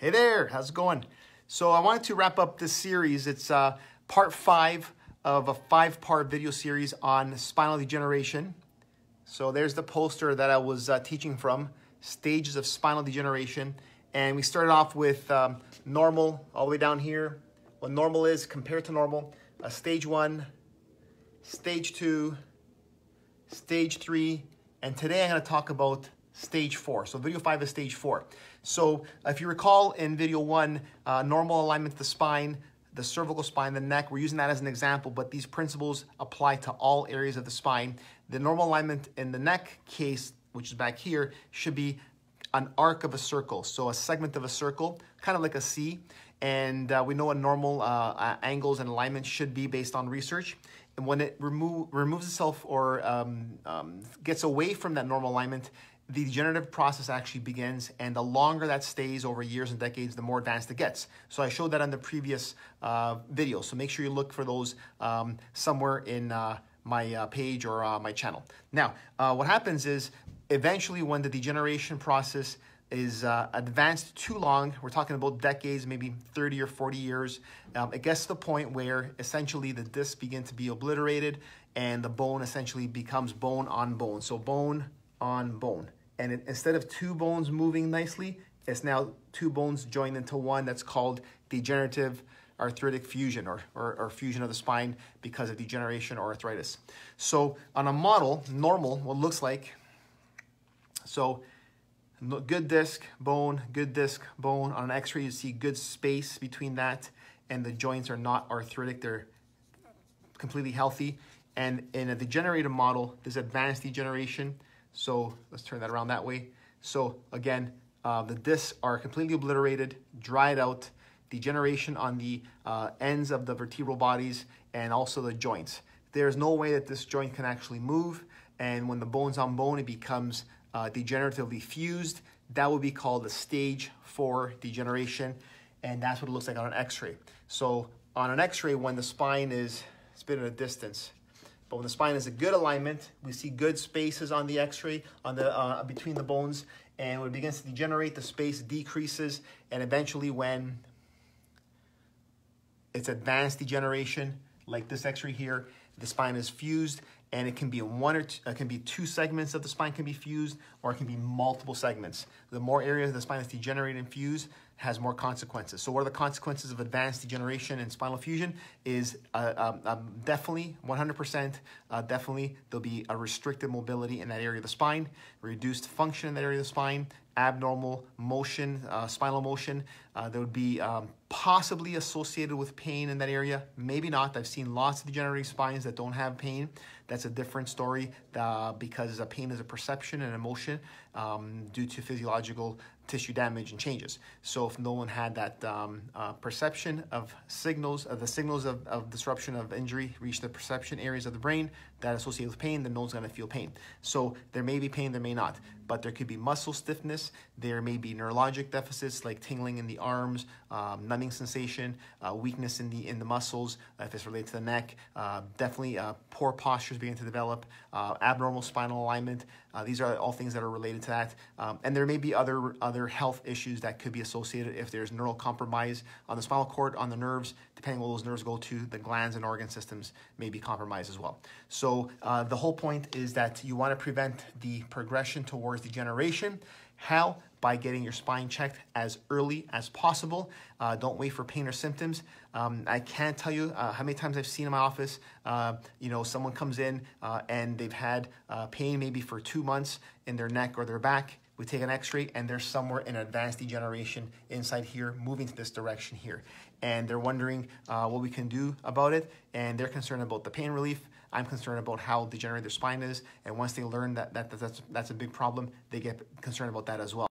Hey there, how's it going? So I wanted to wrap up this series. It's part 5 of a 5-part video series on spinal degeneration. So there's the poster that I was teaching from, stages of spinal degeneration. And we started off with normal, all the way down here, what normal is compared to normal, stage 1, stage 2, stage 3, and today I'm gonna talk about stage 4. So video 5 is stage 4. So if you recall in video 1, normal alignment of the spine, the cervical spine, the neck, we're using that as an example, but these principles apply to all areas of the spine. The normal alignment in the neck case, which is back here, should be an arc of a circle. So a segment of a circle, kind of like a C. And we know what normal angles and alignments should be based on research. And when it removes itself or gets away from that normal alignment, the degenerative process actually begins, and the longer that stays over years and decades, the more advanced it gets. So I showed that in the previous video. So make sure you look for those somewhere in my page or my channel. Now, what happens is eventually when the degeneration process is advanced too long, we're talking about decades, maybe 30 or 40 years, it gets to the point where essentially the discs begin to be obliterated and the bone essentially becomes bone on bone. So bone on bone. And instead of two bones moving nicely, it's now two bones joined into one. That's called degenerative arthritic fusion or fusion of the spine because of degeneration or arthritis. So on a model, normal, what it looks like, so good disc, bone. On an x-ray, you see good space between that, and the joints are not arthritic. They're completely healthy. And in a degenerative model, there's advanced degeneration. So let's turn that around that way. So again, the discs are completely obliterated, dried out, degeneration on the ends of the vertebral bodies and also the joints. There's no way that this joint can actually move. And when the bone's on bone, it becomes degeneratively fused. That would be called a stage 4 degeneration. And that's what it looks like on an x-ray. So on an x-ray, when the spine is, it's been at a distance. But when the spine is a good alignment, we see good spaces on the x-ray on the between the bones, and when it begins to degenerate, the space decreases, and eventually when it's advanced degeneration, like this x-ray here, the spine is fused, and it can be two segments of the spine can be fused, or it can be multiple segments. The more areas of the spine that's degenerated and fused has more consequences. So what are the consequences of advanced degeneration and spinal fusion? Is definitely 100%, definitely there'll be a restricted mobility in that area of the spine, reduced function in that area of the spine, abnormal motion, spinal motion. There would be possibly associated with pain in that area, maybe not. I've seen lots of degenerating spines that don't have pain. That's a different story because pain is a perception and emotion due to physiological tissue damage and changes. So if no one had that perception of signals, of the signals of disruption of injury reach the perception areas of the brain that associate with pain, then no one's gonna feel pain. So there may be pain, there may not, but there could be muscle stiffness. There may be neurologic deficits like tingling in the arms, numbing sensation, weakness in the muscles, if it's related to the neck, definitely poor postures begin to develop, abnormal spinal alignment. These are all things that are related to that. And there may be other health issues that could be associated if there's neural compromise on the spinal cord, on the nerves, depending on where those nerves go to, the glands and organ systems may be compromised as well. So the whole point is that you want to prevent the progression towards degeneration. How? By getting your spine checked as early as possible. Don't wait for pain or symptoms. I can't tell you how many times I've seen in my office, you know, someone comes in and they've had pain maybe for 2 months in their neck or their back. We take an x-ray and they're somewhere in advanced degeneration inside here, moving to this direction here. And they're wondering what we can do about it. And they're concerned about the pain relief. I'm concerned about how degenerated their spine is. And once they learn that that's a big problem, they get concerned about that as well.